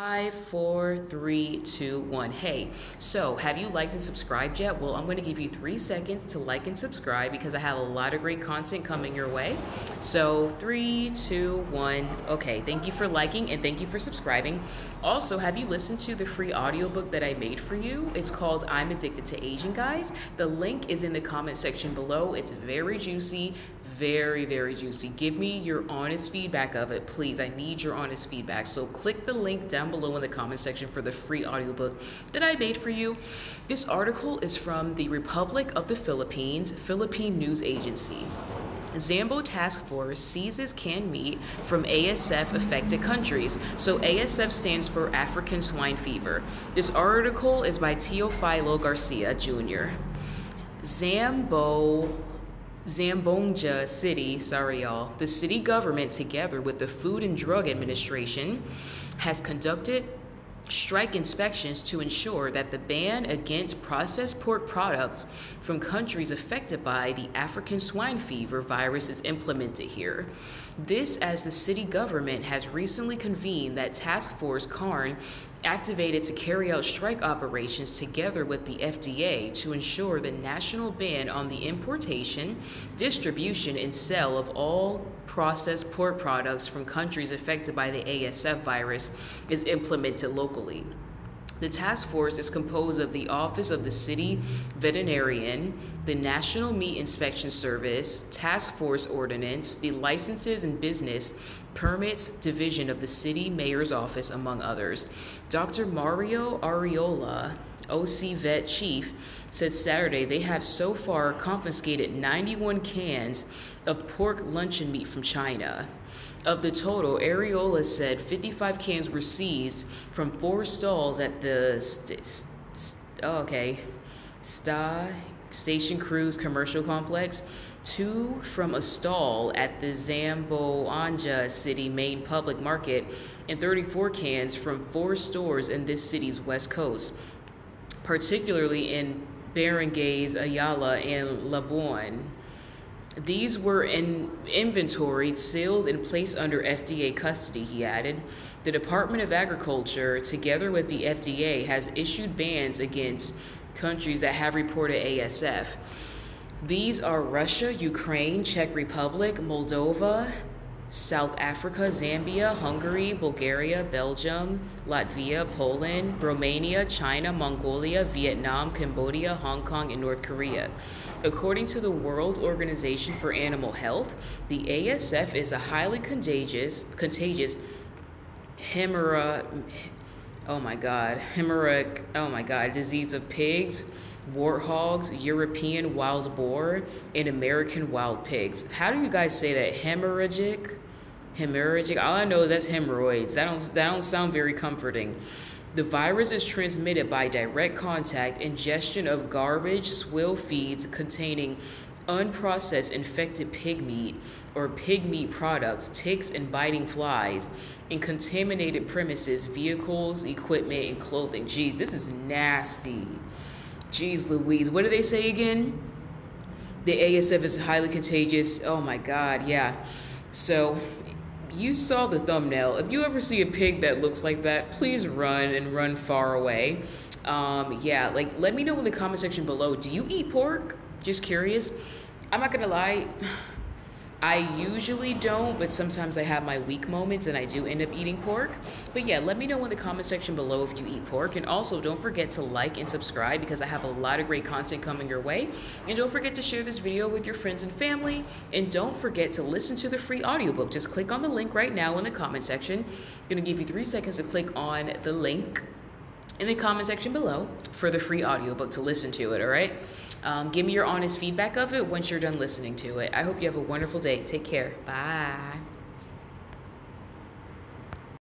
5, 4, 3, 2, 1. Hey, so have you liked and subscribed yet? Well, I'm going to give you 3 seconds to like and subscribe because I have a lot of great content coming your way. So 3, 2, 1. Okay, thank you for liking and thank you for subscribing. Also, have you listened to the free audiobook that I made for you? It's called I'm Addicted to Asian Guys. The link is in the comment section below. It's very juicy, very juicy. Give me your honest feedback of it, please. I need your honest feedback. So click the link down below in the comment section for the free audiobook that I made for you. This article is from the Republic of the Philippines, Philippine News Agency. Zambo Task Force seizes canned meat from ASF-affected countries. So ASF stands for African Swine Fever. This article is by Teofilo Garcia Jr. Zamboanga City, sorry y'all, the city government together with the Food and Drug Administration has conducted strike inspections to ensure that the ban against processed pork products from countries affected by the African swine fever virus is implemented here. This as the city government has recently convened that task force CARN activated to carry out strike operations together with the FDA to ensure the national ban on the importation, distribution, and sale of all processed pork products from countries affected by the ASF virus is implemented locally. The task force is composed of the Office of the City Veterinarian, the National Meat Inspection Service, Task Force Ordinance, the Licenses and Business Permits Division of the City Mayor's Office, among others. Dr. Mario Arriola, OC Vet Chief, said Saturday they have so far confiscated 91 cans of pork luncheon meat from China. Of the total, Arriola said 55 cans were seized from 4 stalls at the Station Cruise Commercial Complex, 2 from a stall at the Zamboanga City main public market, and 34 cans from 4 stores in this city's west coast, particularly in Barangays Ayala and Labuan. These were inventoried, sealed, and placed under FDA custody, he added. The Department of Agriculture, together with the FDA, has issued bans against countries that have reported ASF. These are Russia, Ukraine, Czech Republic, Moldova, South Africa, Zambia, Hungary, Bulgaria, Belgium, Latvia, Poland, Romania, China, Mongolia, Vietnam, Cambodia, Hong Kong, and North Korea. According to the World Organization for Animal Health, the ASF is a highly contagious hemorrhagic disease of pigs, warthogs, European wild boar, and American wild pigs. How do you guys say that? Hemorrhagic? All I know is that's hemorrhoids. That don't sound very comforting. The virus is transmitted by direct contact, ingestion of garbage, swill feeds containing unprocessed infected pig meat or pig meat products, ticks and biting flies, in contaminated premises, vehicles, equipment, and clothing. Geez, this is nasty. Jeez Louise, what do they say again? The ASF is highly contagious. Oh my God, yeah. So you saw the thumbnail. If you ever see a pig that looks like that, please run and run far away. Yeah, like let me know in the comment section below. Do you eat pork? Just curious. I'm not gonna lie. I usually don't, but sometimes I have my weak moments and I do end up eating pork. But yeah, let me know in the comment section below if you eat pork. And also don't forget to like and subscribe because I have a lot of great content coming your way. And don't forget to share this video with your friends and family. And don't forget to listen to the free audiobook. Just click on the link right now in the comment section. I'm gonna give you 3 seconds to click on the link in the comment section below for the free audiobook to listen to it, all right? Give me your honest feedback of it once you're done listening to it. I hope you have a wonderful day. Take care. Bye.